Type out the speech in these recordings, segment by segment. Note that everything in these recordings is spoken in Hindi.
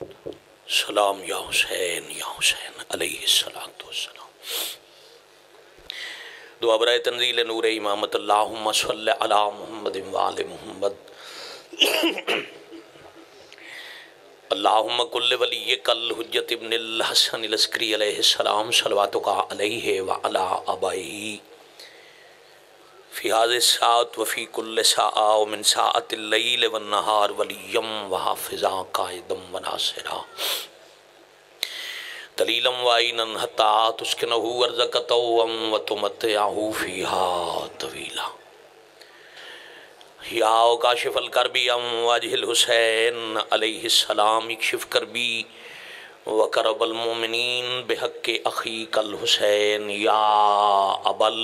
सलाम या हुसैन अलैहिस्सलाम। दुआ बराए तंजील नूर इमामत अल्लाहुम्मा सल्लि अला मुहम्मद व आले मुहम्मद। अल्लाहुम्मा कुल्ल वलिय्यिका अल-हुज्जत इब्नुल हसन अलअस्करी अलैहिस्सलाम सलवातुका अलैहि व अला आबाइही फी हाज़िहि साअत व फी कुल्लि साआ व मिन साअतिल लैल वन नहार वलिय्यम व हाफ़िज़ा कायदम व नासिरा दलीलम वाइनन हता तुस्किनहु अर्ज़क तौअम व तुमत्तिअहु फ़ीहा तवीला। या काशिफ़ल करबी अम वजहिल हुसैन अलैहिस्सलाम इक्शिफ़ करबी व करबल मोमिनीन बिहक़्क़ि अख़ीकल हुसैन या अबल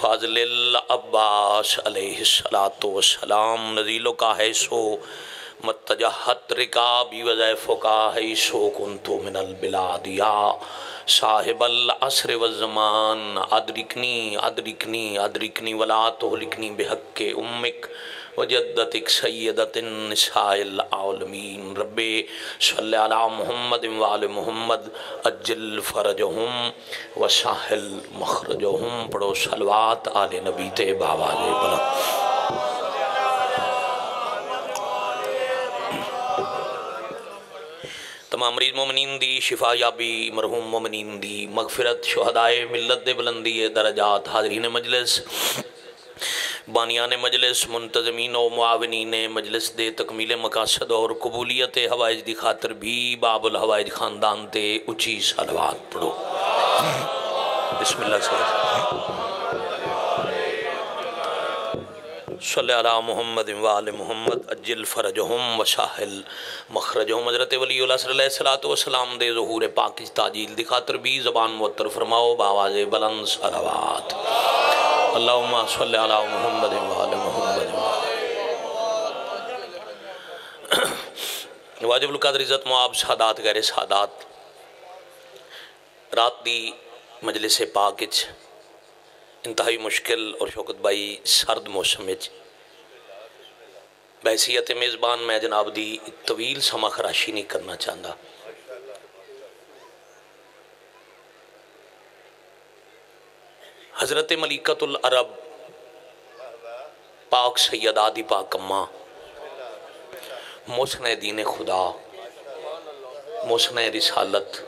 फ़ाज़िल अब्बास अलैहिस्सलातो वस्सलाम। नज़ीलो का है सो मतजहत रिकाबी वज़ैफ़ो का है सो कुंतु मिनल बिलादिया साहिबल असर वज़मान अदरिकनी अदरिकनी अदरिकनी वला तुहलिकनी बिहक़्क़ि उम्मिक वजद्दतिक सय्यदतिन निसाइल आलमीन। रब्बे सल्लि अला मुहम्मद व आले मुहम्मद अज्जिल फरजहुम व साहिल मखरजहुम। पढ़ो सलवात आले नबी ते बाबा ले बला। तमाम मरीज मोमिनीन दी शिफा याबी, मरहूम मोमिनीन दी मगफिरत, शुहदाए मिलत दे बुलंदी दरजात, हाज़रीन मजलिस, बानियान मजलिस, मुंतज़मीन व मुआवनीन मजलिस दे तकमील मकासद और कबूलियत हवाइज दी खातर भी बाबुल हवाइज ख़ानदान ते उची सलवात पढ़ो। बिस्मिल्लाह सल्लल्लाहु अला मुहम्मद व आले मुहम्मद अज्जिल फरजहुम व साहिल मखरजहुम। हज़रत वलीउल्लाह सल्लल्लाहु अलैहि वसल्लम दे ज़हूर पाक ताजील दी खातर भी ज़बान मुअत्तर फरमाओ बावाज़े बुलंद सलवात। अल्लाहुम्मा सल्लि अला मुहम्मद व आले मुहम्मद। वाजिबुल क़द्र इज़्ज़त मुआब सादात गैर सादात रात दी मजलिस पाक इच इंतहाई मुश्किल और शौकत बाई सर्द मौसम बहसीयत मेज़बान मैं जनाब दी तवील समा खराशी नहीं करना चाहता। हज़रत मलिकतुल अरब पाक सैयदा दी पाक अम्मा मोहसिन दीन खुदा मोहसिन रिसालत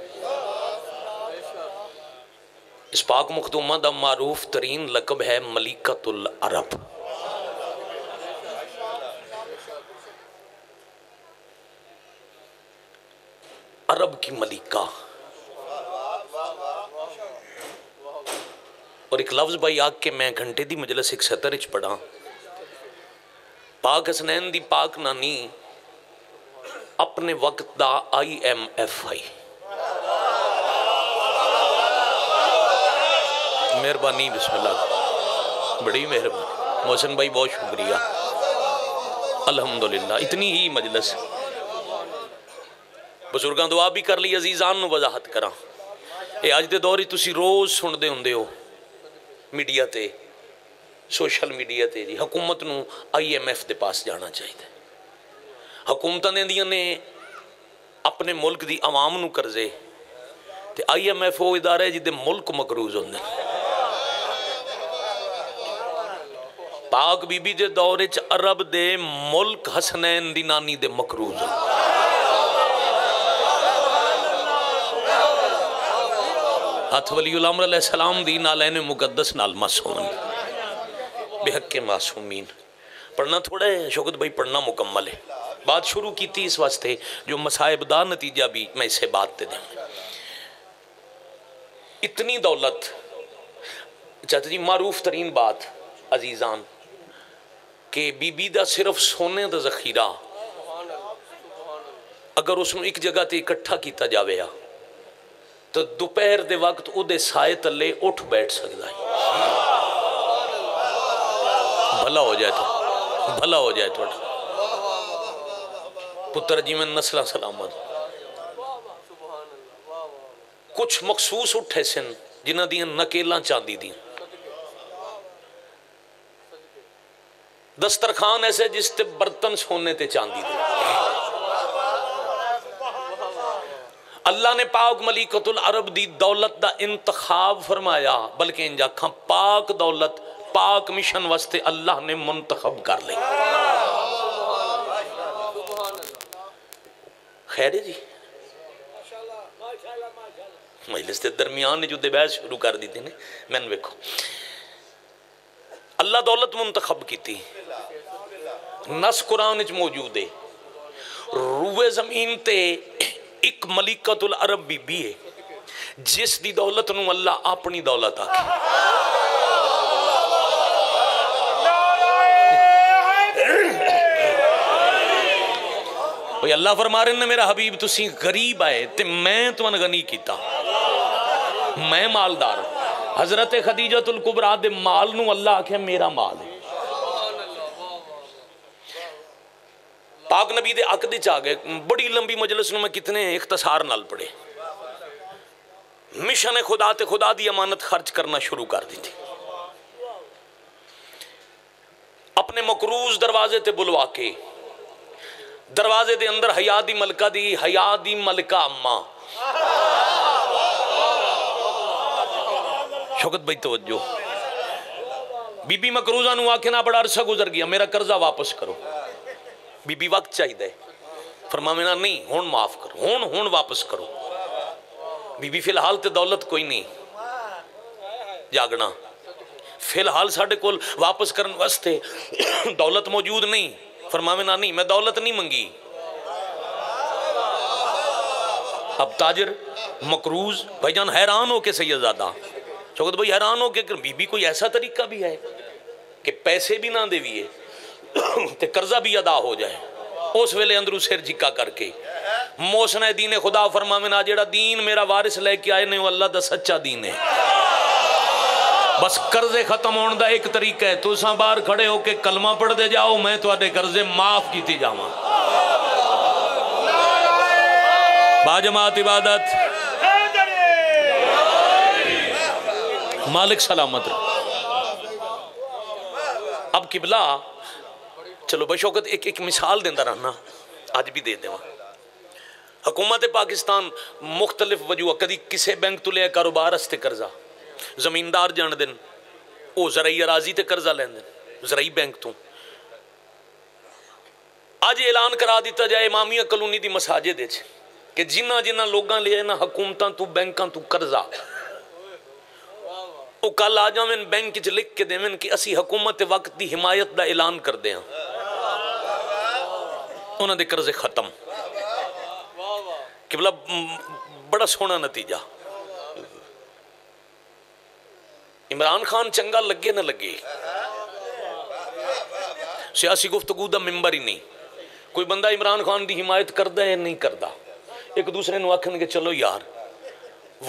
इस पाक मखदूमा दा मारूफ तरीन लकब है मलिकतुल अरब। अरब की मलिका और एक लफ्ज़ भाई आग के मैं घंटे दी मजलिस 71 इच पढ़ा पाक हसनैन दी पाक नानी अपने वक्त दा IMF आई। मेहरबानी बिस्मिल्लाह बड़ी मेहरबानी मोहसिन भाई बहुत शुक्रिया अल्हम्दुलिल्लाह। इतनी ही मजलिस बुजुर्गों दुआ भी कर ली। अजीजान नू वजाहत करा ये अज के दौर तुसी रोज़ सुनते होंगे हो मीडिया ते सोशल मीडिया ते जी हुकूमत नू IMF दे पास जाना चाहिए। हुकूमत ने अपने मुल्क की आवाम नू कर्जे ते IMF वो इदारा है जिदे मुल्क मकरूज होंदे। पाक बीबी दे दौर विच अरब दे मुल्क हसनैन दी नानी दे मकरूज हथ वलीउल अमर अलैहिस्सलाम दी नालैन मुकद्दस नाल मासूम बेहक्के मासूमीन। पढ़ना थोड़ा है शौकत भाई पढ़ना मुकम्मल है। बात शुरू की थी इस वास्ते जो मसाइब दा नतीजा भी मैं इसे बात दे दूँ। इतनी दौलत चाचा जी मारूफ तरीन बात अजीज़ान के बीबी दा सिर्फ सोने दा जखीरा अगर उसनू एक जगह ते इकट्ठा किया जावे तो दोपहर के वक्त उहदे साए तले उठ बैठ सकता है। भला हो जाए तो पुत्र जीवन नस्ला सलामत। कुछ मखसूस उठे सन जिन्हां दियां नकेलां चांदी दी दस्तरखान ऐसे जिस ते बर्तन सोने ते चांदी दे अल्लाह ने पाक मलिकतुल अरब दी दौलत दा इंतखाब फरमाया, बल्कि इंज आखां पाक दौलत पाक मिशन वास्ते अल्लाह ने मुंतखब कर ली। खैर जी मजलिस के दरमियान ने जो बहस शुरू कर दी थी ने, मैंने वेखो अल्लाह दौलत मुंतखब की नस कुरान च मौजूद है। रूए जमीन ते एक मलिकतुल अरब बीबी है जिस दी दौलत नूं अल्लाह अपनी दौलत आखे। अल्लाह फरमा रहे ने मेरा हबीब तुसी गरीब आए ते मैं तुहानू गनी कीता, मैं मालदार। हजरत खदीजतुल कुबरा दे माल नूं अल्लाह आखे मेरा माल है। पाक नबी दे अकदे च आ गए। बड़ी लंबी मजलिस में कितने इख्तसार नाल पढ़े। मिशन खुदा ते खुदा दी अमानत खर्च करना शुरू कर दी थी। अपने मकरूज दरवाजे ते बुलवा के दरवाजे दे अंदर हया दी मलका अम्मा शौकत भाई तवज्जो। बीबी मकरूजा नूं आखे ना बड़ा अरसा गुजर गया, मेरा कर्जा वापस करो। बीबी वक्त चाहिए, फरमावे ना नहीं हुण माफ करो, हुण वापस करो। बीबी फिलहाल तो दौलत कोई नहीं जागना, फिलहाल साढ़े कोल वापस करन वास्ते दौलत मौजूद नहीं। फरमावे ना नहीं मैं दौलत नहीं मंगी। अब ताजर मकरूज भाईजान हैरान होके सैयदजादा शौकत भाई हैरान होके बीबी कोई ऐसा तरीका भी है कि पैसे भी ना देविए ते कर्जा भी अदा हो जाए। उस वेले अंदरू सिर झिका करके मोसने दीने खुदा फरमावे ना जेड़ा दीन मेरा वारिस लेके आए ने अल्लाह दा सच्चा दीन है। बस कर्जे खत्म होने का एक तरीका है, तुसा बाहर खड़े होके कलमा पढ़ते जाओ, मैं तुहाडे कर्जे माफ कीते जावां। बाजमात इबादत मालिक सलामत। अब किबला चलो भाई शौकत एक मिसाल देता रहना, अज भी दे देव। हुकूमत पाकिस्तान मुख्तलिफ वजूह कभी किसी बैंक तो लिया कारोबार कर्जा, जमींदार जान दिन वो जरई अराजी ते कर्जा लैंदे जरई बैंक तो। अज ऐलान करा दिता जाए इमामिया कलोनी की मसाजिद कि जिन्होंने लोगों लिया ना हुकूमतों तू बैंकों तू कर्जा, वो कल आ जावन बैंक च लिख के देवन कि असी हुकूमत वक्त की हिमायत का ऐलान करते हैं, उन्होंने कर्जे खत्म। कि मतलब बड़ा सोहना नतीजा। इमरान खान चंगा लगे ना लगे, सियासी गुफ्तगू का मेंबर ही नहीं। कोई बंदा इमरान खान की हिमायत करता है नहीं करता, एक दूसरे को आखन के चलो यार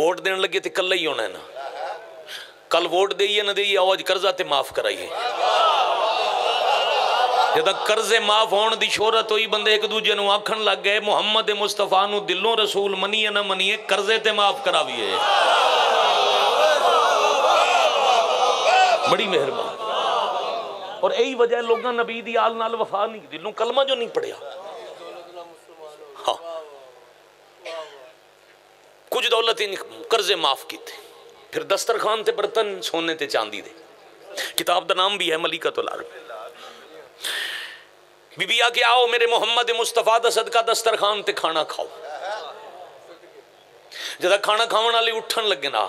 वोट देने लगे तो कल ही होना है ना, कल वोट देइए ना देइए आओ अज कर्जा तो माफ कराइए। जब कर्जे माफ होने की शोहरत हुई बंदे एक दूजे को आखन लग गए मुहम्मद मुस्तफा नू दिलों रसूल मनीए ना मनीए कर्जे तो माफ कराविए। बड़ी मेहरबानी। और यही वजह लोगों नबी दी आल नाल वफा नहीं, दिलों कलमा जो नहीं पढ़िया। हाँ कुछ दौलत ही कर्जे माफ किए, फिर दस्तरखान ते बर्तन सोने ते चांदी दे। किताब दा नाम भी है मलिकतुल अरब। बीबी आके आओ मेरे मुहम्मद मुस्तफा दा सदका दस्तरखान ते खाना खाओ। जदा खाना खाने वाले उठन लगे ना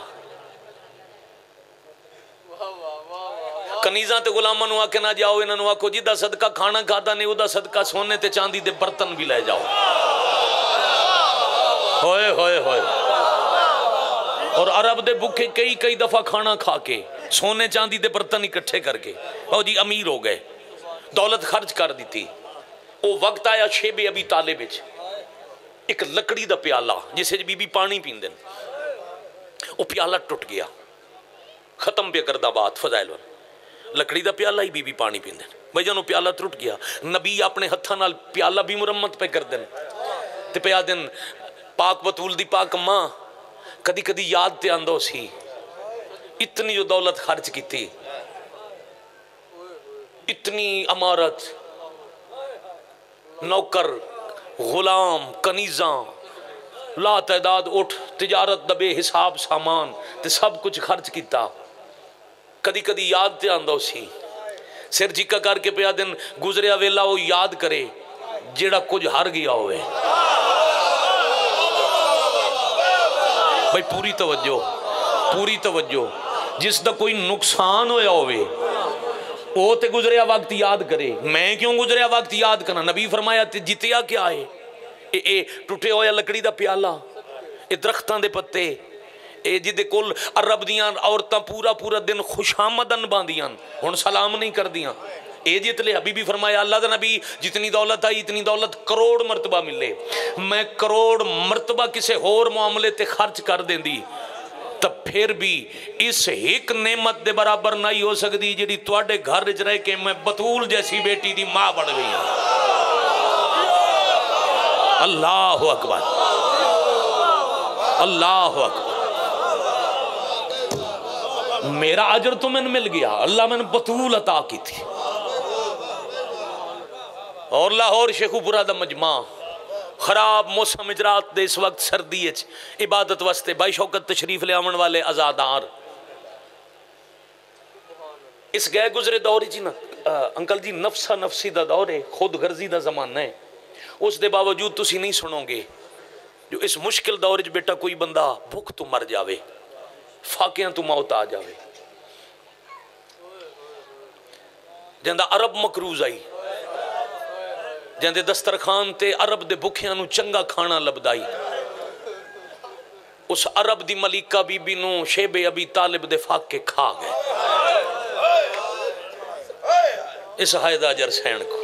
कनीजा ते गुलामां नू आके ना जाओ इन्हां नू आखो जिहदा सदका खाना खाता ने उहदा सदका सोने ते चांदी दे बर्तन भी ले जाओ। होए होए होए। और अरब दे भुखे कई कई दफा खाना खा के सोने चांदी दे बर्तन इकट्ठे करके और जी अमीर हो गए, दौलत खर्च कर दी थी। वो वक्त आया शेबे अबी तालिब एक लकड़ी दा प्याला जिसे बीबी पानी पींदे, वो प्याला टुट गया। खत्म पे करदा बात फजाइल वाल लकड़ी दा प्याला ही बीबी पानी पींदे भाई जान, प्याला टुट गया। नबी अपने हत्थां नाल प्याला भी मुरम्मत पे करदे ते पिया दिन। पाक बतूल दी पाक मां कदी कदी याद ते आंदा सी इतनी जो दौलत खर्च की थी, इतनी अमारत नौकर गुलाम कनीजा ला तैदाद उठ तिजारत दा बेहिसाब सामान ते सब कुछ खर्च किया। कदी कदी याद ते आंदा उसी सिर जिका करके पिया दिन गुजरिया वेला वो याद करे जेड़ा कुछ हार गया होवे। भाई पूरी तवज्जो जिसका कोई नुकसान होया होवे वो ते गुजरिया वक्त याद करे। मैं क्यों गुजरिया वक्त याद करना? नबी फरमाया जितिया क्या है? टुटे होया लकड़ी का प्याला, ये दरख्तों के पत्ते, ये जिदे कोल अरब दियां औरतां पूरा पूरा दिन खुशामदन बांदियां हुण सलाम नहीं कर दियां। ये जित लिया। बीबी फरमाया अल्लाह का नबी जितनी दौलत आई इतनी दौलत करोड़ मरतबा मिले, मैं करोड़ मरतबा किसी होर मामले ते खर्च कर देंदी तो फिर भी इस एक नेमत के बराबर नहीं हो सकती जिहड़ी तुहाडे घर च रह के मैं बतूल जैसी बेटी की माँ बन गई हूं। अल्लाह अकबर, अल्लाह अकबर। मेरा अजर तो मैंने मिल गया, अल्लाह मैंने बतूल अता की थी। और लाहौर शेखूपुरा दा मजमा खराब मौसम इजरात दे इस वक्त सर्दी इबादत वास्ते बाई शौकत तशरीफ ले आवन वाले आजादार इस गए गुजरे दौर जी ना अंकल जी नफसा नफसी का दौर है, खुद गर्जी का जमाना है। उस दे बावजूद तुसी नहीं सुनोगे जो इस मुश्किल दौर च बेटा कोई बंदा भुख तो मर जावे, फाकियां तो मौत आ जावे। जंदा अरब मकरूज आई, जंदे दस्तरखान ते अरब दे भुखियां नू चंगा खाना लभदा आई। उस अरब दी मलिका बीबी नू शेबे अबी तालिब दे फाके खा गए। इस हायदा अजर सहन को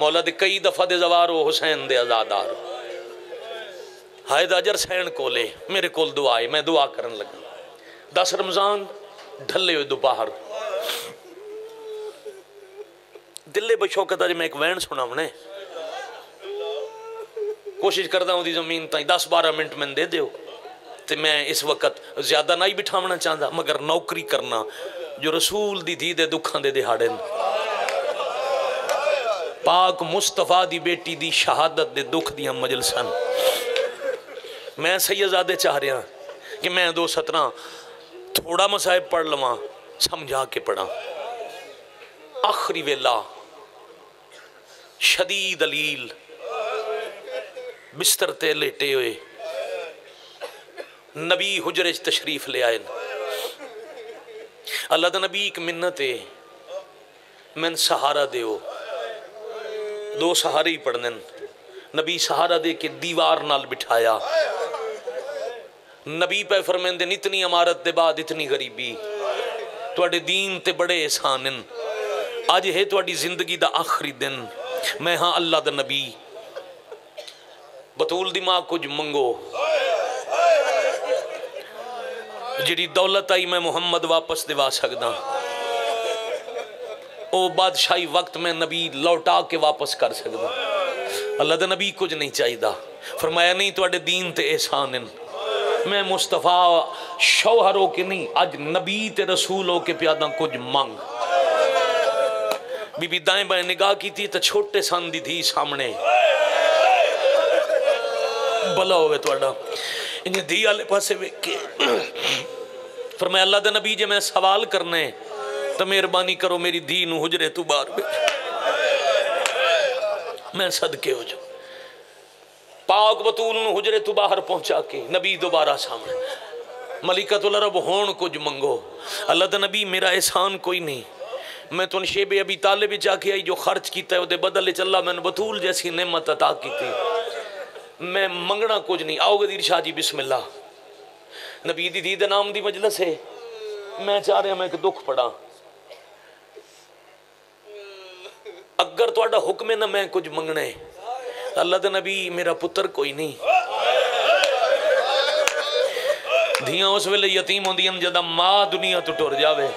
मौला दे कई दफा दे जवार हो हुसैन दे आजादार हायदा अजर सहन को ले। मेरे कोल दुआ है, मैं दुआ करन लगा। 10 रमजान ढले हुए दोपहर दिल्ले बशौकत अज मैं एक वैन सुनावने कोशिश करता हूँ जमीन ताई 10-12 मिनट मैंने दे दो। तो मैं इस वक्त ज्यादा नहीं बिठावना चाहता मगर नौकरी करना जो रसूल दी धी दे दुखों दे दिहाड़े पाक मुस्तफा दी बेटी दी शहादत दे दुख दियां मजलसां। मैं सैयदजादे चाह रहा कि मैं 2 सत्रा थोड़ा मसायब पढ़ लवां, समझा के पढ़ा। आखिरी वेला शदीद अलील बिस्तर ते लेटे हुए नबी हुजरे च तशरीफ ले आए। अल्लाह दा नबी एक मिन्नत है, मैं सहारा दियो। 2 सहारे ही पढ़ने। नबी सहारा दे के दीवार नाल बिठाया। नबी पे फरमाते इतनी इमारत के बाद इतनी गरीबी, तुहाडे दीन ते बड़े एहसान। अज है तुहाडी जिंदगी दा आखिरी दिन। मैं हाँ अल्लाह दा नबी, बतूल दी मां कुछ मंगो, जिहड़ी दौलत आई मैं मुहम्मद वापस दिवा सकदा। ओ बादशाही वक्त मैं नबी लौटा के वापस कर सकदा। अल्लाह दा नबी कुछ नहीं चाहिदा। फरमाया नहीं तुहाडे दीन ते एहसान इन। मैं मुस्तफा शौहर हो के नहीं, अज नबी ते रसूल हो के प्यादा कुछ मंग। बीबी दाएं बाएं निगाह की थी तो छोटे सन दी थी सामने। भला होवे तुहाडा इन्हें दी आले पासे वेख के फरमाया अल्लाह दा नबी जे मैं सवाल करने तो मेहरबानी करो मेरी धी नूं हुजरे तू बाहर भेजो, मैं सदके हो जाऊं। पाक बतूल नूं हुजरे तू बाहर पहुंचा के नबी दोबारा सामने। मलिकतुल अरब होण कुछ मंगो। अल्लाह दा नबी मेरा एहसान कोई नहीं, मैं तुन शेबे अबी तालिब च आके आई जो खर्च किया है बदले च अल्लाह मैंने बतूल जैसी नेमत अता की थी। मैं मंगना कुछ नहीं। आओ गदीर शाह जी बिस्मिल्ला। नबी दी दी दे नाम दी मजलस है। मैं चाह रहा मैं एक दुख पढ़ा, अगर तुहाडा हुक्म है ना मैं कुछ मंगना है। अल्लाह दे नबी मेरा पुत्र कोई नहीं। धियां उस वेले यतीम होंदियां जदा मां दुनिया तो टुर जावे।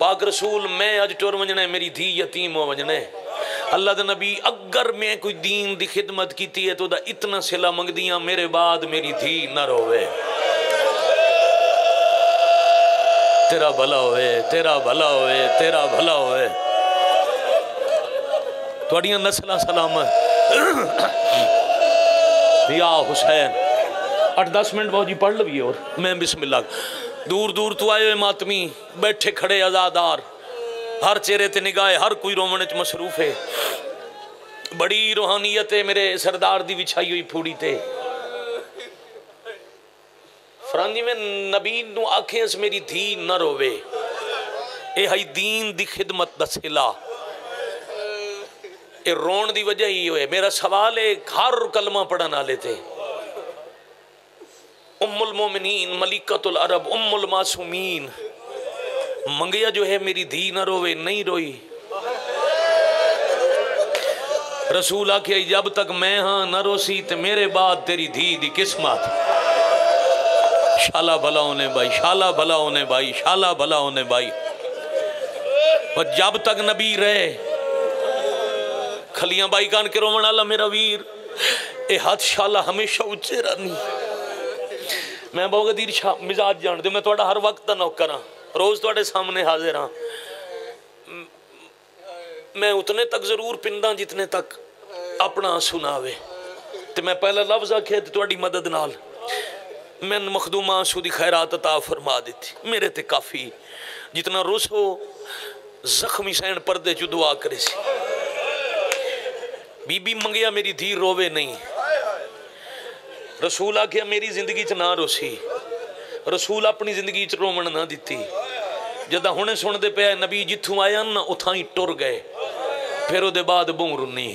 पाक रसूल मैं अज टुर वंजणे, मेरी धी यतीम हो वंजणे। अल्लाह दे नबी अगर मैं कोई दीन दी खिदमत कीती है तो दा इतना सिला मंगदियां मेरे बाद मेरी धी ना रोवे। तेरा भला होवे, तेरा भला होवे, तेरा भला होवे। तुहाडियां नस्लां सलामत। या हुसैन। 8-10 मिनट बहुत जी पढ़ लगी और मैं बिस्मिल्लाह। दूर दूर तो आए मातमी बैठे खड़े आजादार, हर चेहरे ते निगाहे हर कोई रोमन च मसरूफ है। बड़ी रूहानियत है मेरे सरदार दी विछाई हुई फूड़ी ते। फरानी में नबी नू आखे इस मेरी धी न रोवे, ए हई दीन दी खिदमत दा सिला। ए रोण दी वजह ही होए। मेरा सवाल है हर कलमा पढ़न वाले ते। उम्मुल मोमिनीन मलिकतुल अरब उम्मुल मासूमीन, मंगिया जो है मेरी धी न रोवे, नहीं रोई। रसूल आखिया जब तक मैं हाँ न रोसी तो मेरे बाद तेरी धी दी किस्मत। शाला भला होने भाई, शाला भला होने भाई, शाला भला होने भाई। पर जब तक नबी रहे खलियां बाई कान के रोवन आला मेरा वीर, ए हाथ शाला हमेशा उच्चे रहनी। मैं बहुगदीर शाह मिजाज जान दे, मैं थोड़ा हर वक्त का नौकर हाँ, रोज़ थोड़े सामने हाजिर हाँ। मैं उतने तक जरूर पिंदा जितने तक अपना सुनावे। तो मैं पहला लफ्ज आखे तो थोड़ी मदद नाल मैं मखदूमा आंसू की खैरात अता फरमा दी, मेरे ते काफ़ी। जितना रुस हो जख्मी सैन परदे जो दुआ करे सी। बीबी मंगिया मेरी धी रोवे नहीं, रसूल आखिया मेरी जिंदगी च ना रोसी। रसूल अपनी जिंदगी च रोमन ना दिती। जदा हुणे सुनते पे नबी जिथों आया ना उथां ही टुर गए, फिर उहदे बाद बूं रुनी।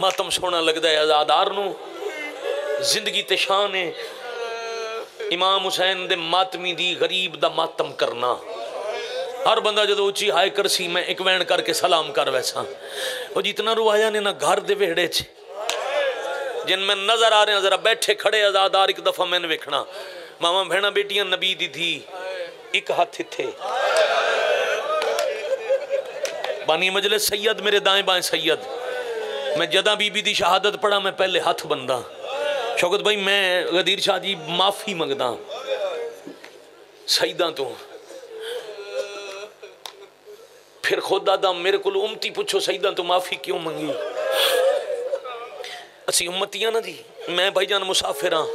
मातम सोहना लगता है आजादार नूं, जिंदगी ते शान है। इमाम हुसैन दे मातमी दी गरीब दा मातम करना। हर बंदा जो उची हाय कर सी मैं एक वैन करके सलाम कर वैसा। और जितना रुआया ने ना घर दे वेहड़े च जिनमें नजर आ रहे हैं, जरा बैठे खड़े आजादार एक दफा मैंने वेखना। मामा भैणा बेटियां नबी दी थी, एक हाथ इथे बानी मजले सैयद मेरे दाएं बाएं सैयद। मैं जदा बीबी दी शहादत पढ़ा मैं पहले हाथ बंदा। शौकत भाई मैं गदीर शाह जी माफी मंगदा सईदा तो। फिर खुद आदा मेरे को उम्मती पुछो सईदा तो माफी क्यों मंगी। असी उम्मतियां ना जी, मैं भाई जान मुसाफिर हाँ।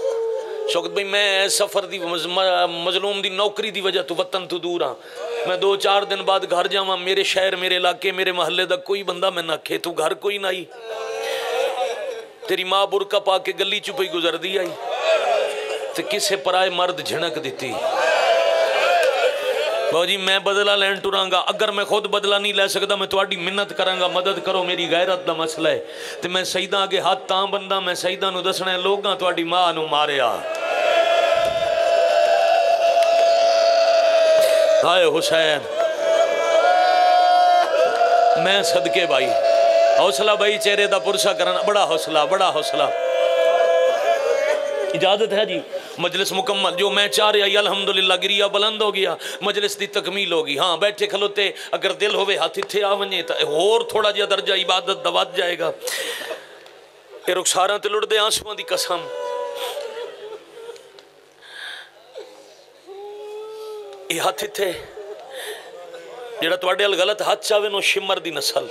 शौकत भाई मैं सफर दी मजलूम दी नौकरी दी वजह तो वतन तो दूर हाँ। मैं 2-4 दिन बाद घर जावा, मेरे शहर मेरे इलाके मेरे महल्ले का कोई बंदा मैं आखे तू घर कोई ना आई। तेरी माँ बुरका पा के गली चु पई गुजरती आई तो किसे पराए मर्द झिणक दी। भाव जी मैं बदला लैन टुरांगा, अगर मैं खुद बदला नहीं लै सकता मैं थोड़ी मिन्नत करांगा, मदद करो। मेरी गैरत का मसला है तो मैं सईदा अगे हाथ तां बंदा, मैं सईदा नूं दसना है लोगां तुहाडी मां नूं मारिया। हाय हुसैन मैं सदके भाई। हौसला भाई चेहरे का पुरसा करना, बड़ा हौसला, बड़ा हौसला। इजाजत है जी मजलिस मुकम्मल। जो मैं चाह रहा अलहमदुलिल्लाह गिरिया बुलंद हो गया, मजलिस की तकमील हो गई। हाँ बैठे खलोते अगर दिल होवे हाथ इत्थे आ वने तो होर थोड़ा जिहा दर्जा इबादत दा वध जाएगा। ये रुखसारां ते लुड़दे आंसूआं दी कसम, ये हाथ इत्थे जिहड़ा तुहाडे अल गलत हाथ चावे नो शिमर दी नस्ल।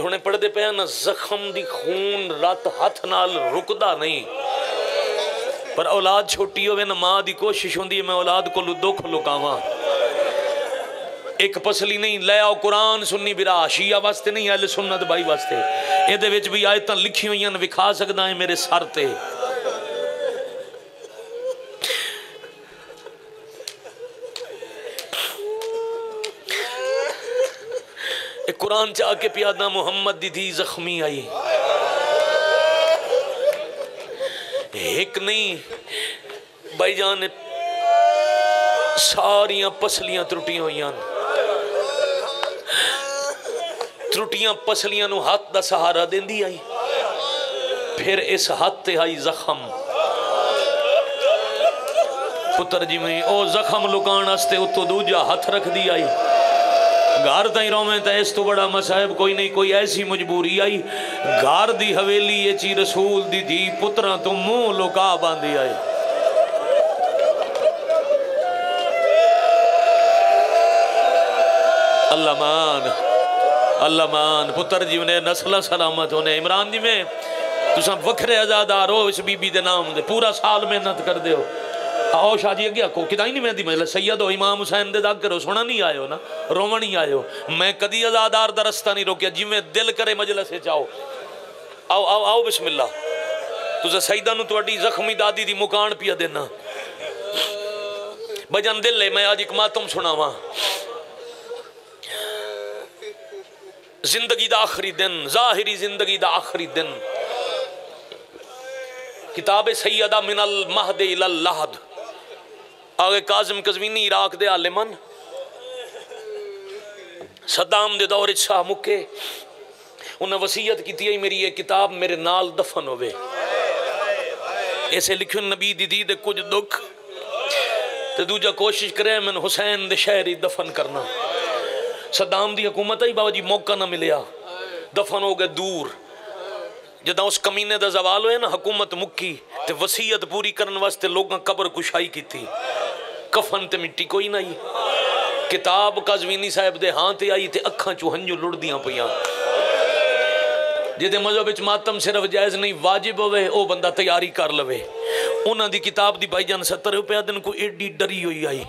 हुणे पढ़ते पे ना जख्म दी खून रत हाथ नाल रुकदा नहीं। पर औलाद छोटी होवे ना माँ दी कोशिश होंदी है मैं औलाद को दुख लुकावां। एक पसली नहीं लै आओ कुरान सुन्नी बिरा, शिया वास्ते नहीं अहले सुन्नत भाई वास्ते। एहदे विच भी आयतां लिखी हुई विखा सकदा है मेरे सर ते। कुरान च आके पियादा मुहम्मद दी थी जख्मी आई। एक नहीं भाई जान सारिया पसलियां त्रुटियां हुई, त्रुटियां पसलियां नू हाथ दा सहारा देंदी आई। फिर इस हाथ ते आई जख्म। पुत्र जी में ओ जख्म लुकाण वास्ते उतो दूजा हाथ रख दी आई। घर ताई रोवे तो इस तो बड़ा मसाहब कोई नहीं। कोई ऐसी मजबूरी आई घर दी हवेली एची रसूल दी धी पुत्रां तो मुंह लुका बांधी आई। अल्लामान अल्लामान पुत्र जी उन्हें नस्ल सलामत होने। इमरान जी में तुसा वखरे आजादार हो इस बीबी के नाम दे, पूरा साल मेहनत कर दो। आओ शाह जी अगे आखो कि नहीं मेहंदी मतलब सैयद हो इमाम हुसैन दे दाग करो, सुना नहीं आयो ना रोवण ही आयो। मैं कदी आजादार दा रस्ता नहीं रोकिया, जिमें दिल करे मजलस जाओ। आओ आओ आओ बिस्मिल्ला तुझे सईदा नूं तुहाडी जख्मी दादी दी मुकान पिया देना। भजन दिल है मैं आज एक मातम सुनावा। जिंदगी दा आखिरी दिन, जाहिरी जिंदगी दा आखिरी दिन। किताब सैयदा मिनल महद इलल लहद। आगे काजम कजवीनी इराक दे आलिमन, सदाम दे दौर च शाह मुके। उन्हें वसीयत की थी मेरी ये किताब मेरे नाल दफन होवे। ऐसे लिखियो नबी दी दी दे कुछ दुख ते दूजा कोशिश करे मैं हुसैन दे शहरी दफन करना। सदाम दी हुकूमत ही बाबा जी मौका ना मिलिया, दफन हो गए दूर। जदा उस कमीने का जवाल होया ना हुकूमत मुक्की ते वसीयत पूरी करने वास्ते लोगों कबर कुशाई की थी। कफन ते मिट्टी कोई नहीं। किताब काजवीनी साहब दे हां ते आई ते अखां चो हंजू लुड़दियां पईयां। जिहदे मज़हब विच मातम सिर्फ जायज़ नहीं वाजिब होवे ओ बंदा तैयारी कर लवे। उन्हां दी किताब दी भाई जान 70 रुपया दिन कोई एडी डरी होई आई।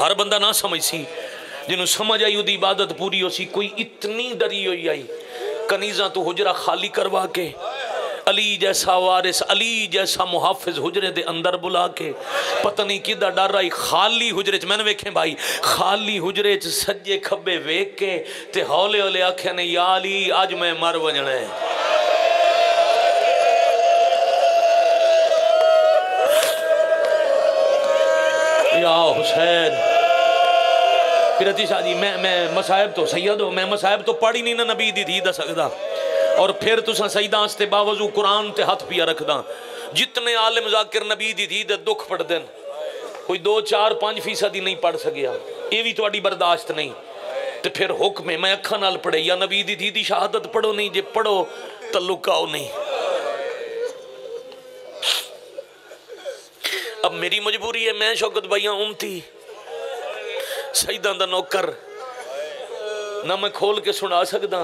हर बंदा ना समझ सी, जिन्हों समझ आई उहदी इबादत पूरी हो सी। कोई इतनी डरी होई आई कनीजा तो हुजरा खाली करवा के अली जैसा वारिस अली जैसा मुहाफिज हुजरे दे अंदर बुला के पता नहीं किदा डर आई। खाली हुजरे च मैंने वेखे भाई, खाली हुजरे च सज्जे खब्बे वेख के ते हौले हौले आखे ने या अली अज मैं मर वजना है। या हुसैन फिरती शाह जी मैं मसायब तो सैयद हो, मैं मसायब तो पढ़ ही नहीं ना नबी दी धी दा सकदा। और फिर तुसा सईदा आस्ते बावजू कुरान ते हाथ पिया रखदा। जितने आलिम जाकिर नबी दी धी दे दुख पढ़ देन, कोई 2-4-5% ही नहीं पढ़ सकिया। ये भी तुहाडी बर्दाश्त नहीं ते फिर हुक्म है मैं अखां नाल पढ़े या नबी दी धी दी शहादत पढ़ो। नहीं जे पढ़ो तो लुकाओ नहीं। अब मेरी मजबूरी है, मैं शौकत भाइया उम्मती सईदा दा नौकर, ना मैं खोल के सुना सकदा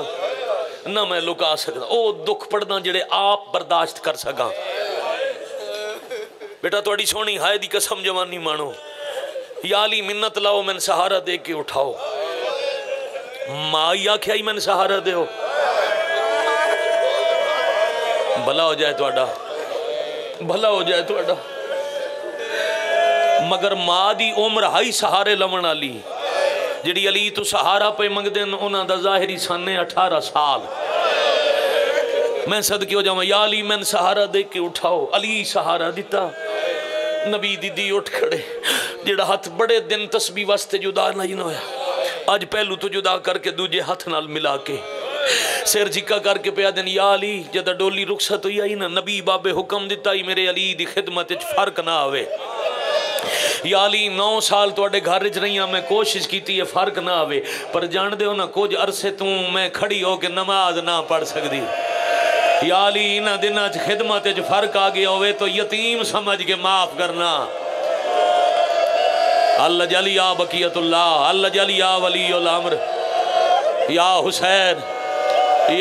ना मैं लुका सकदा। ओ दुख पढ़दा जेड़े आप बर्दाश्त कर सका। बेटा तुहाडी सोहनी हाय दी कसम जवानी मानो, या अली मिन्नत लाओ मैन सहारा दे के उठाओ। माई आख्या ही मैन सहारा देओ, भला हो जाए तुहाडा, भला हो जाए तुहाडा। मगर माँ की उम्र हाई सहारे लवन वाली, जिहड़ी अली तो सहारा पे मंगदे न उन्हां दा ज़ाहिरी साने 18 साल। मैं सदके हो जावां या अली मैन सहारा दे के उठाओ। अली सहारा दिता, नबी दीदी उठ खड़े। जिहड़ा हथ बड़े दिन तस्बीह वास्ते जुदा नहीं होया, अज पहलू तो जुदा करके दूजे हथ नाल मिला के सिर झिका करके पिया दिन या अली। जद डोली रुखसत होई आई ना नबी बाबे हुक्म दिता ही मेरे अली दी खिदमत च फर्क ना आवे। या अली 9 साल तुहाडे घर च रही, मैं कोशिश की है फर्क ना आवे, पर जान दे ना कुछ अरसे तू मैं खड़ी हो के नमाज ना पढ़ सकदी। या अली इन्हां दिनां च खिदमत च फर्क आ गया होवे तो यतीम समझ के माफ करना। अल्लाह जली या बकियतुल्लाह, अल्लाह जली या वलीउल अमर। या हुसैन,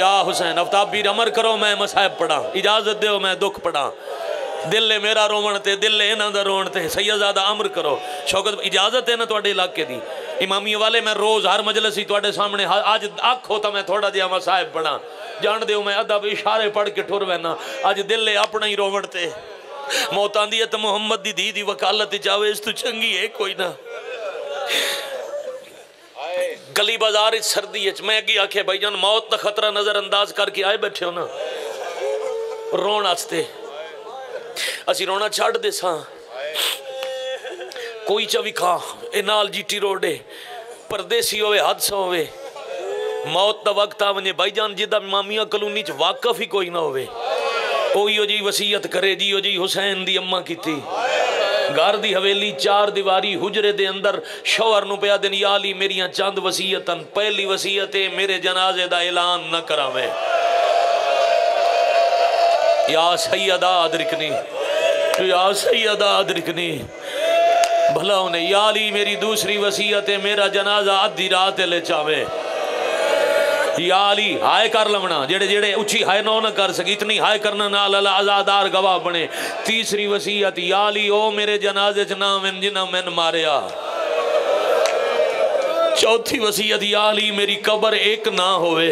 या हुसैन आफ्ताब बीर अमर करो मैं मसायब पढ़ा। इजाजत दो मैं दुख पढ़ा। दिल मेरा रोवण ते दिल इन्हां दा रोण ते सैयदा अमर करो। शौकत इजाजत है ना तुहाडे इलाके दी इमामी वाले, मैं रोज़ हर मजलिस ही तुहाडे सामने अज आखो तो मैं थोड़ा जिहा मसाहिब बना। जान दिओ मैं अदब इशारे पढ़ के ठुर वैना। अज दिल अपना ही रोवण ते मौत आंदी है तो मुहम्मद दी धी दी वकालत जावे, इस तू चंगी है कोई ना। गली बाजार इस सर्दी इच मैं अगे आखे भाई जान मौत का खतरा नज़रअंदाज करके आए बैठे हो ना रोण वास्ते। असी रोना छड़ दे सां कोई चविखा ए नाल जीटी रोड है, परदेसी होवे हादसा होवे मौत दा वक्त आ वने भाई जान। जिदा मामिया कलोनी च वाकफ ही कोई ना होवे, ओहियो जी वसीयत करे जी ओ जी हुसैन दी अम्मा कीती। घर दी हवेली 4 दीवारी हुजरे दे अंदर शौहर नूं पिया देन या अली मेरियां चंद वसीयतन। पहली वसीयत है मेरे जनाजे दा ऐलान ना करावे। या सैयदा अदरिकनी, या सैयदा अदरिकनी। भला उन्हें याली मेरी दूसरी वसीयत है मेरा जनाजा अद्धी रात ले चावे याली हाय कर लमना जेड़े जेड़े उची हाय नौ न कर सके इतनी हाय करना ना लला आजादार गवाह बने। तीसरी वसीयत याली ओ मेरे जनाजे च ना मैन जिना मैन मारिया। चौथी वसीयत याली मेरी कबर एक ना होवे।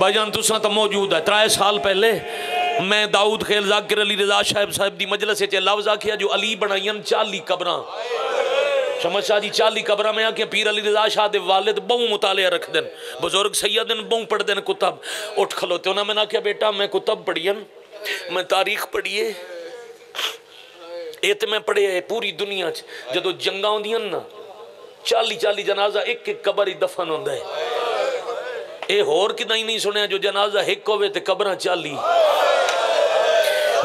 भाईजान तुसा तो मौजूद है 3 साल पहले मैं दाऊद खेल जाकिर अली रजा साहब दी मजलस च लफ्ज आखिया जो अली बनाईन 40 कबर समझ शाह जी 40 कबर में आखिया पीर अली रजा शाह दे वालिद बहु मुतालिया रख दिन बुजुर्ग सैयद दिन बहु पढ़ दिन कुतब उठ खलोते उन्हें मैंने आखिया बेटा मैं कुतब पढ़ियन मैं तारीख पढ़िए ये तो मैं पढ़िया पूरी दुनिया च जो जंगा होंदियां ना 40 जनाजा एक कबर ही दफन होंदा है। ये होर कि नहीं सुनिया जो जनाजा एक होवे ते कबर 40।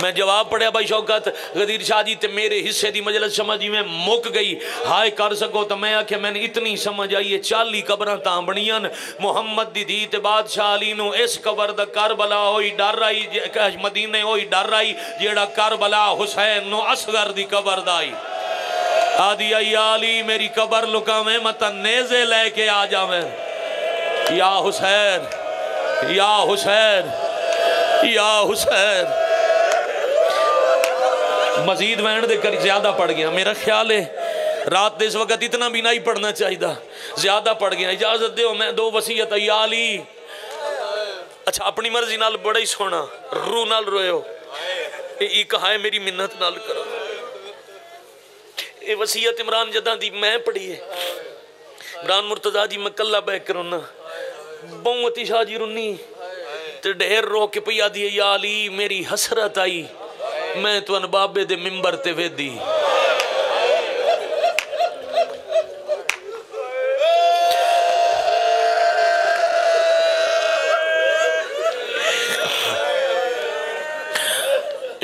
मैं जवाब पढ़िया भाई शौकत गदीर शाह जी ते मेरे हिस्से की मजलस समझ में मुक गई हाय कर सको तो मैं आखिया मैंने इतनी समझ आई है 40 कबर तां बणियां मुहम्मद दी दी ते बादशाह अली नूं इस कबर दा करबला होई डर आई मदीने होई डर आई जेड़ा करबला हुसैन नूं असगर दी कबर दा आई। आदि अली मेरी कबर लुकावे मत नेजे लेके आ जावे या हुसैन या हुसैन या हुसैन। मजीद वहन दे कर ज्यादा पड़ गया मेरा ख्याल है रात दे इस वक्त इतना भी नहीं पढ़ना चाहिए ज्यादा पड़ गया इजाजत दो मैं 2 वसीयत या अली। अच्छा अपनी मर्जी नाल बड़ा ही सोना रूह नाल रोयो एक हाय मेरी मिन्नत नाल करो। ये वसीयत इमरान जदा दी मैं पढ़ी है इमरान मुर्तजा जी मैं कला बैक करोना बहुमती शाह जी रुनी ते ढेर रो के पई आदी या अली मेरी हसरत आई मैं तुन बाबे दे मिंबर ते वेदी।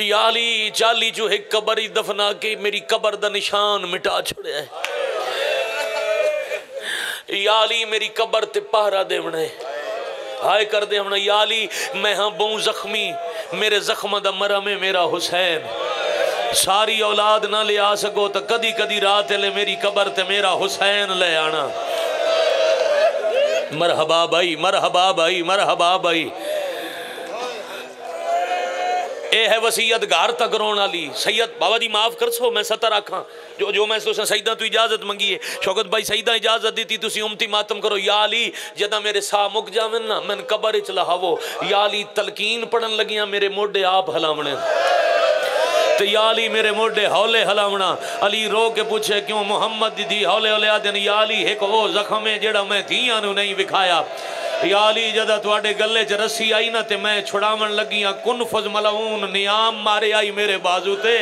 याली 40 जो है कबर ही दफना के मेरी कबर दा निशान मिटा छोड़या है। याली मेरी कबर ते पहरा दे बने हाय कर दे बने याली मैं हां बहु जख्मी मेरे जख्म दा मरम है मेरा हुसैन सारी औलाद ना ले आ सको तो कदी कदी रात ले मेरी कबर ते मेरा हुसैन ले आना। मरहबा भाई मरहबा भाई मरहबा भाई। यह है वसीयत घर तक रोने वाली सैयद बाबा जी माफ़ कर सो मैं सतर आखा जो जो मैं सोचा सईदा तू इजाजत मंगीए शौकत भाई सईदा इजाजत दी तुसी उमती मातम करो या अली जदा मेरे साह मुक जावे ना मैं कबर च लहावो या अली तलकीन पढ़न लगिया मेरे मोढ़े आप हलावने ते या अली मेरे मोढ़े हौले हलावना। अली रो के पूछे क्यों मुहम्मद दी हौले हौले आ दिन या अली एक वो जख्म है जेड़ा मैं धीआं नूं नहीं विखाया या अली जदा तुहाडे गले च रस्सी आई ना ते मैं छुड़ावन लगियां कुन फज मलाऊन नियाम मारे आई मेरे बाजू ते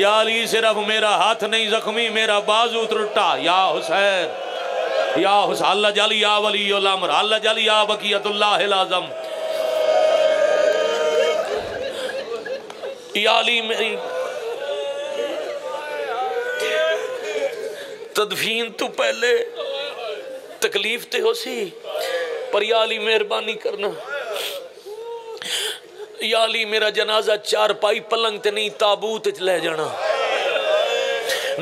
या अली सिर्फ मेरा हाथ नहीं जख्मी मेरा बाजू त्रुटा या हुसैन या हुसैन अल्लाह जाली या वलीउल अमर अल्लाह जाली या बकियतुल्लाहिल आज़म। या अली मेरी तदफीन तो पहले तकलीफ तो हो सी पर या अली मेहरबानी करना या अली मेरा जनाजा 4 पाई पलंग ते नहीं ताबूत च ले जाना।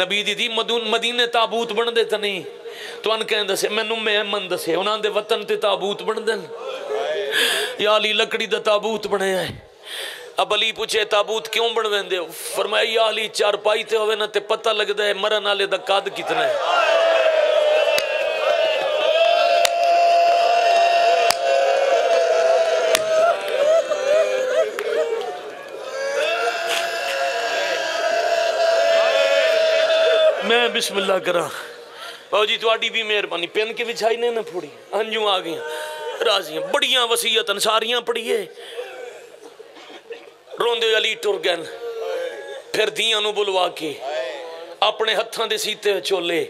नबी दीदी मदीने ताबूत बनते तो नहीं तुम कह दसे मैनू मेहमान दसे उन्होंने वतन ते ताबूत बनते या अली लकड़ी का ताबूत बनया है। अब अली पूछे ताबूत क्यों बनवेंदे हो फरमाया या अली 4 पाई ते होवे ना ते पता लगता है मरन वाले का कद कितना है। मैं बिस्मिल्लाह करा बाबू जी थोड़ी भी मेहरबानी पेन के बिछाई ने ना फोड़ी अंजू आ गई राजियां बड़िया वसीयत सारियां पढ़िए रोंदे अली टुर गए फिर दियां नूं बुलवा के अपने हत्थां दे सीते चोले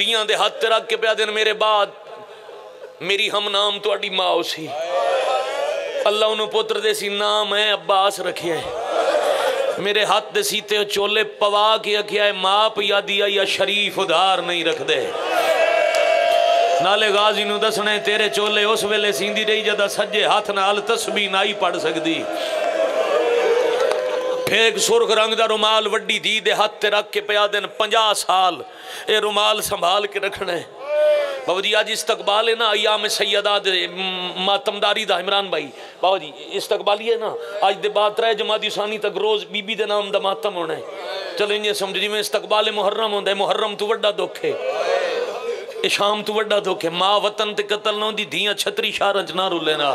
दियां दे हत्थ रख के पिया दिन मेरे बाद मेरी हम नाम तुहाडी मां सी अल्लाह उन्होंने पुत्र दे सी नाम है अब्बास रखे मेरे हाथ दे सीते चोले पवा के आखिया माप या दिया या शरीफ उधार नहीं रखते नाले गाजी नूं दसने तेरे चोले उस वेले सींदी रही जदा सज्जे हाथ नाल तस्बीह नहीं पढ़ सकदी एक सुर्ख रंग दा रुमाल वड्डी धी दे हाथ ते रख के पिया देन 50 साल ये रुमाल संभाल के रखना है। बाबू जी आज इस्तकबाल है ना अयाम सैयदा मातमदारी दा इमरान भाई बाबू जी इस्तकबाली है ना आज दे बाद 3 जमादी सानी तक रोज़ बीबी दे नाम दा मातम होना है। चलो इन्हें समझ जिवें इस्तकबाल मुहर्रम होंदा है मुहर्रम तो वड्डा दुख है ये शाम तो वड्डा दुख है माँ वतन ते कतल ना होंदी धीयां 36 शहरां च ना रुले ना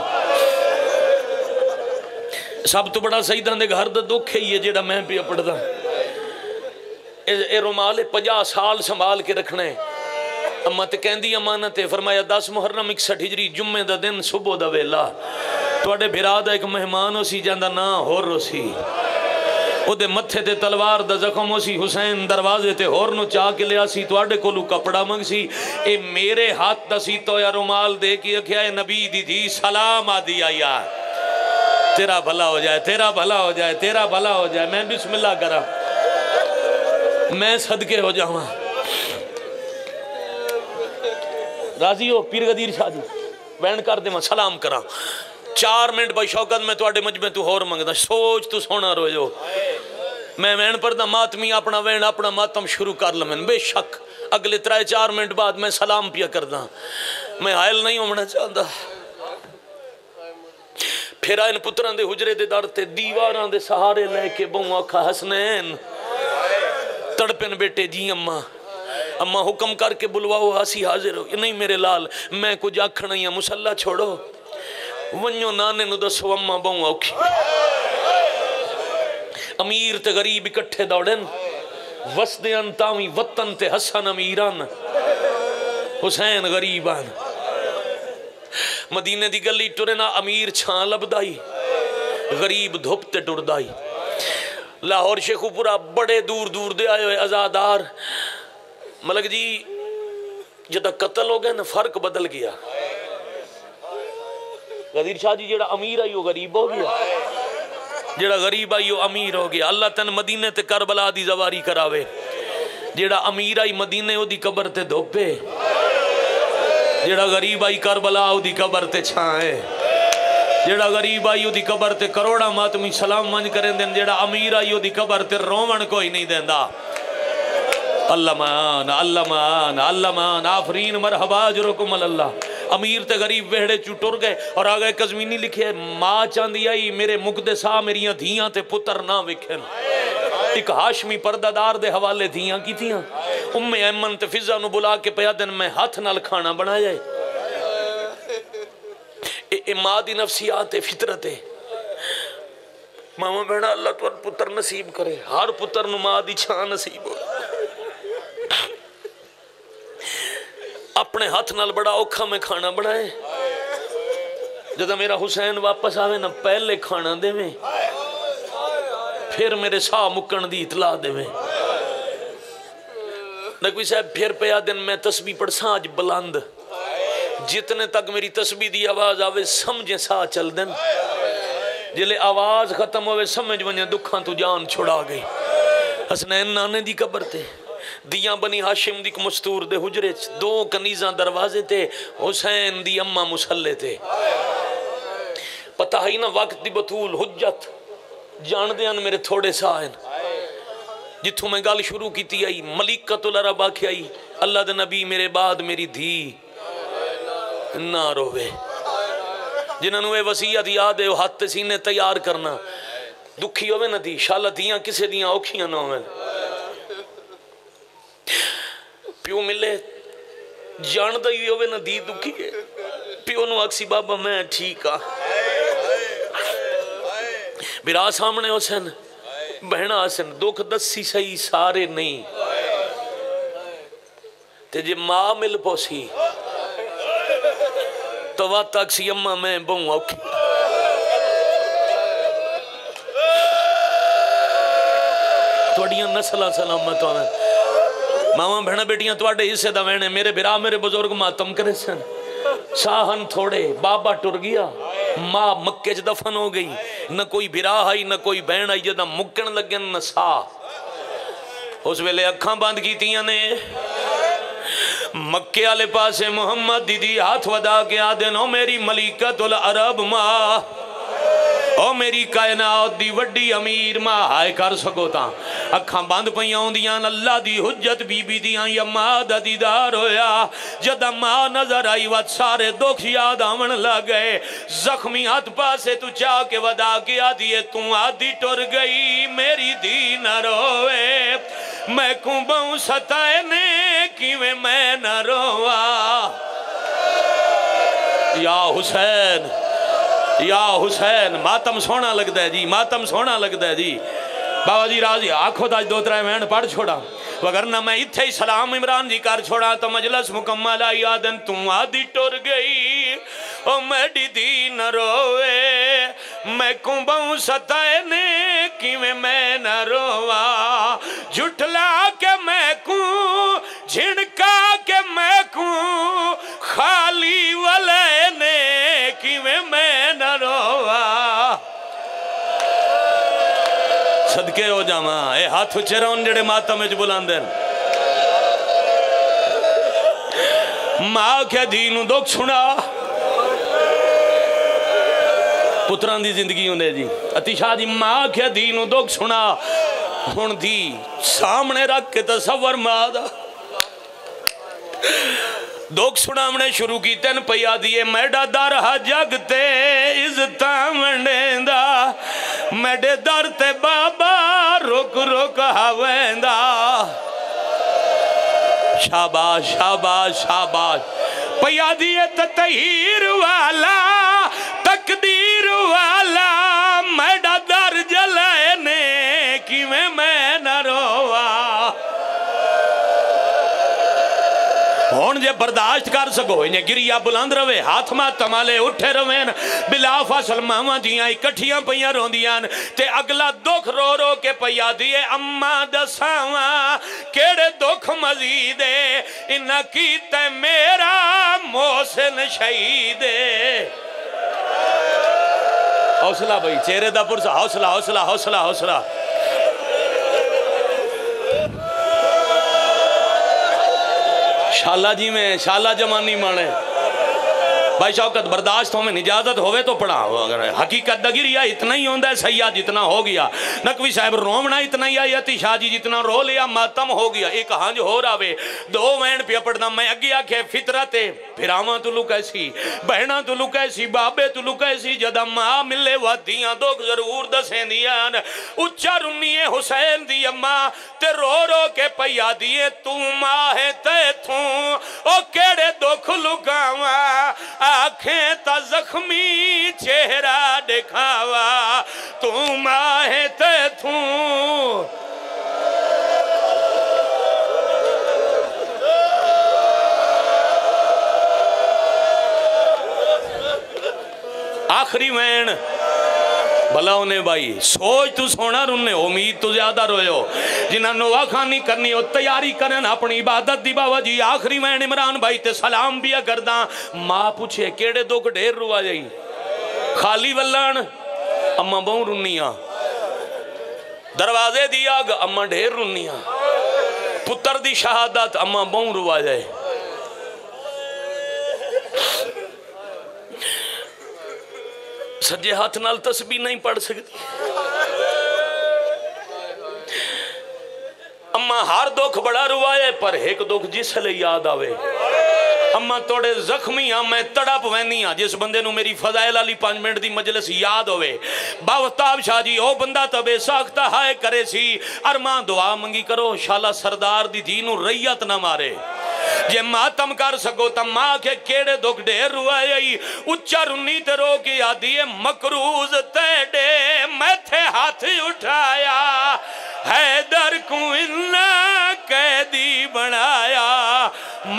सब तो बड़ा शहीदां दे घर दा दुख ही है जेड़ा मैं पे पढ़दा ए रुमाल 50 साल संभाल के रखना है। अम्मा ते कहंदी अमानत है फरमाया 10 मुहर्रम 61 हिजरी जुम्मे दा दिन सुबह दा वेला तुहाडे बिरा दा एक मेहमान हो सी जांदा ना होर हो सी ओदे मत्थे ते तलवार दा जख्म हो सी हुसैन दरवाजे ते होर नु चा के लिया सी तुहाडे कोलों कपड़ा मंग सी ए मेरे हाथ दा सी तोया रुमाल दे के आख्या ए नबी दी धी सलाम आदी आया तेरा भला हो जाए तेरा भला हो जाए तेरा भला हो जाए मैं बिस्मिल्लाह करा मैं सदके हो जावा राजी हो पीर गदीर शादी वैन कर देव सलाम करा 4 मिनट भाई शौकत मैं थोड़े मजमे तू होर मंगदा सोच तू सोना रोजो मैं वैन पढ़दा मातमी अपना वैन अपना मातम शुरू कर लमन बेशक अगले 3-4 मिनट बाद मैं सलाम पिया करदा मैं हायल नहीं होना चाहता। फिर इन पुत्रां दे हुजरे दे दर ते दीवारां दे सहारे लैके बहु आखा हसनैन तड़पन बेटे जी अम्मा अम्मा हुक्म करके बुलवाओ असी हाजिर हो नहीं मेरे लाल मैं कुछ आखना ही मुसल्ला छोड़ो वनो नाने नू दसो अम्मा बहु औखी अमीर ते गरीब इकट्ठे दौड़न वसदे अन तावी वतन ते हसन अमीरान हुसैन गरीबान मदीने दी गली टुरे ना अमीर छां लभदा गरीब धुप ते टुरदा लाहौर शेखुपुरा बड़े दूर दूर दे आए आजादार मलक जी जदा कत्ल हो गया ना फर्क बदल गया गदीर शाह जी जेड़ा अमीर आई वो गरीब हो गया जेड़ा गरीब आई वो अमीर हो गया। अल्लाह तन मदीने ते करबला दी जवारी करावे जेड़ा अमीर आई मदीने ओदी कबर ते धोपे जेड़ा गरीब आई करबला उदी कबर ते छाए जेड़ा गरीब आई उदी कबर ते करोड़ा मातमी सलाम मंज करें देन जेड़ा अमीर आई उदी कबर ते रोवन कोई नहीं देंदा। अल्लाह मान अल्लाह मान अल्लाह मान आफरीन मरहबा जुरकुम अल्लाह अमीर ते गरीब वेहड़े चू टुर गए और आ गए कजमीनी लिखे माँ चांदी आई मेरे मुकदे सा मेरिया धीयां ते पुत्र ना विखन एक हाशमी परदादार दे हवाले धीयां की थीयां उम्मे अमन ते फिजा नू बुला के पिया दिन मैं हाथ नाल खाना बनाया माँ दी नफसियात है फितरत है मामा बहना अल्लाह तुहानू पुत्र नसीब करे हर पुत्र नू माँ दी छां नसीब हो अपने हाथ नाल बड़ा औखा में खाना बनाए जदों मेरा हुसैन वापस आवे ना पहले खाना देवे फिर मेरे साह मुकन दी इतला देवे नकवी साहब फिर पिया दिन मैं तस्बीह पढ़सा अज बुलंद जितने तक मेरी तस्बीह दी आवाज आवे समझे साह चल दिन जिले आवाज खत्म होवे समझ वने दुखा तू जान छुड़ा गई। हसनैन नाने दी कबर ते दिया बनी हाशिम दी मस्तूर दे हुजरे 2 कनीजा दरवाजे ते हुसैन दी अम्मा मुसल्ले ते पता ही ना वक्त दी बतूल हुज्जत जानदे मेरे थोड़े साहन जिथों मैं गल शुरू की आई मलिकतुल अरब आखिया आई अल्लाह दे नबी मेरे बाद मेरी धी ना रोवे जिन्होंने ये वसीयत याद है वो हाथ सीने तैयार करना दुखी होवे ना धी शाला धियां किसी दियां औखियां ना होवे प्यो मिले जानदा ही होवे ना धी दुखी है प्यो नू आखसी बाबा मैं ठीक हाँ बिरा सामने हुसैन बहना हसन दुख दसी सही सारे नहीं ते जे मां मिल पोसी तो वह तक सी अम्मा मैं बहु औखी थोड़िया नस्ल सलामत होवे मावा बहना बेटियां थोड़े हिस्से दा वहने मेरे बिरा मेरे बुजुर्ग मातम करे सन साहन थोड़े बाबा टुर गया मां मक्के च दफन हो गई न कोई बिरा आई न कोई बहन आई जदा मुक्कन लगे न साह उस वेले अखां बंद कीतियां ने मक्के वाले पासे मोहम्मद दीदी हाथ वधा के आदे नो मेरी मलिकतुल अरब मां ओ मेरी कायनात दी वड्डी अमीर मां हाय कर सको तां अखां बंद पई आउंदियां अल्लाह दी हुज्जत बीबी दियां अम्मा दा दीदार होया। जदा मां नजर आई वत सारे दुख याद आवन लग गए। जख्मी हथ पासे तू चा के वदा के आदी तू आधी टुर गई मेरी दी न रोवे मैं कुबऊ सताए ने किवें मैं न रोवा। या हुसैन या हुसैन मातम सोहना लगता है जी, मातम सोहना लगता है जी। बाबा जी राजी आखो तो अज दो त्रै मैन पढ़ छोड़ा वगरना मैं इत्थे ही सलाम इमरान जी कर छोड़ा तो मजलस मुकम्मल आई आदन तू आधी टुर गई ओ मेरी दी न रोवे मैं कुबऊ सताए ने किवें मैं न रोवा। झुठला के मैं कू झिणका के मैं कू खाली वाले ने किवें मैं न रोवा। सदके हो जावा ये हाथ उचे रौन जेड़े मातम च बुलांदे मां के दी नूं दुख सुना पुत्रां दी जिंदगी होंदे जी। अतिशाह जी मां के दी नूं दुख सुना हुण दी सामने रख के तसव्वुर मां दा दुख सुनावने शुरू की तेन पया दिए मैडा दर हा जगते इजता वंडेंदा मैडे दर ते बाबा रुक रुक हवेंदा। शाबाश शाबाश शाबाश पया दिए तहीर वाला तकदीर वाला मैडा दर जलाए ने किवें मैं न रोवा। हुण जे बर्दाश्त कर सको इन्हें गिरिया बुलंद रवे हाथ मां तमाले उठे रवेन बिला फसल मावा दियां इकट्ठियां पईयां रोंदियां ते अगला दुख रो रो के पईया दिए अम्मा दसावा केड़े दुख मजीद इन्ना कीता मेरा मोहसिन शहीद। हौसला भाई चेहरे दा पुरसा हौसला हौसला हौसला हौसला। शाला जी में शाला जमानी माने भाई शौकत बर्दाश्त हो में इजाजत होवे तो पढ़ा अगर हकीकत दगिरिया इतना ही होंदा है सैया जितना हो गया नकवी साहब रोमना इतना ही आया ती शाह जी जितना रो लिया मातम हो गया। एक हंज हो रावे दो वैन पे पढ़ना मैं अगे आखे फितरत फिरावा तुलू कैसी बहना तुलू कैसी बाबे तुलू कैसी जदा मां मिले वादियां दुख जरूर दसेंदियां उच्चा रुनिए हुसैन दी अम्मा ते रो रो के पया दिए तू मां है ते तू ओ केड़े दुख लुकावा आंखें ता जख्मी चेहरा दिखावा तू मां है ते तू। आखिरी वैन भला उन्हें भाई सोच तू सोना रुने उम्मीद तू ज्यादा रोयो जिन्हें नोवा खानी करनी हो तैयारी करन अपनी इबादत दी। बाबा जी आखिरी वैन इमरान भाई ते सलाम भी करदा मां पूछे केड़े दुख ढेर रुआ जाई खाली वल्लन अम्मा बहु रुनिया दरवाजे दी आग अम्मा ढेर रुनिया पुत्र दी शहादत अम्मा बहु रुआ जाए। सज्जे हाथ नाल तस्बीह नहीं पढ़ सकती अम्मा हर दुख बड़ा रुआए पर एक दुख जिसले याद आवे अम्मा तोड़े जख्मी हाँ मैं तड़प वहनी हाँ जिस बंदे नू मेरी फजाइल वाली 5 मिनट की मजलिस याद होवे। बावताब शाह जी ओ बंदा तबे साख्ता हाय करे सी अरमा दुआ मंगी करो शाला सरदार दी धी नू रैयत ना मारे जे मातम कर सको तो मां के केड़े दुख ढेर रुआई उच्चा रुनी ते रो के आदि मकरूज तेडे मैं थे हाथ उठाया हैदर को इन्ना कैदी बनाया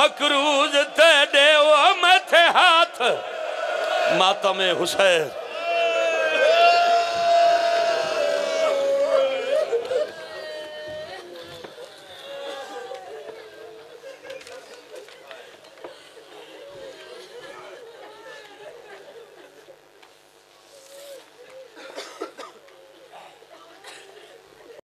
मकरूज तेडे ओ मैं थे हाथ मातम हुसैन